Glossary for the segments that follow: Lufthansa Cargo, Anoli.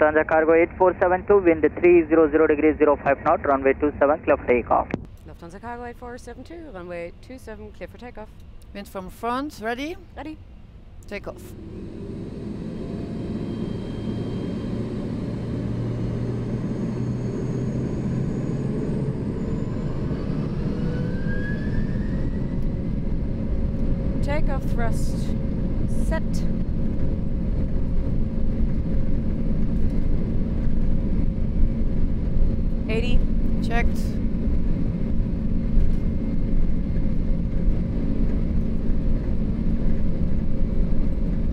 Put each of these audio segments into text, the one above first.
Lufthansa Cargo 8472, wind 300 degrees 05 knot, runway 27 clear for takeoff. Lufthansa Cargo 8472, runway 27 clear for takeoff. Wind from front, ready? Ready. Take off. Takeoff thrust set. Checked.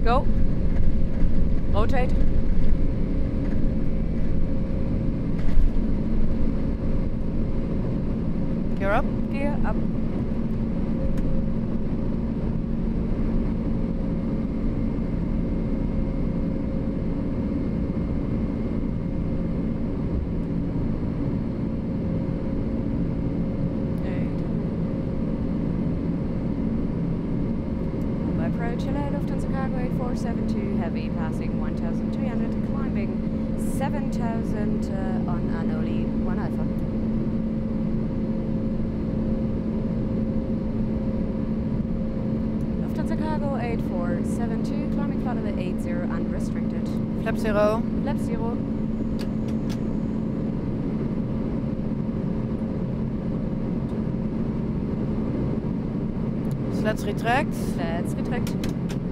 Go. Rotate. Gear up. Gear up. Chile, Lufthansa Cargo 8472, heavy, passing 1,300, climbing 7,000 on Anoli 1 Alpha. Lufthansa Cargo 8472, climbing flight level 80, unrestricted. Flap 0. Flap 0. Let's retract. Let's retract.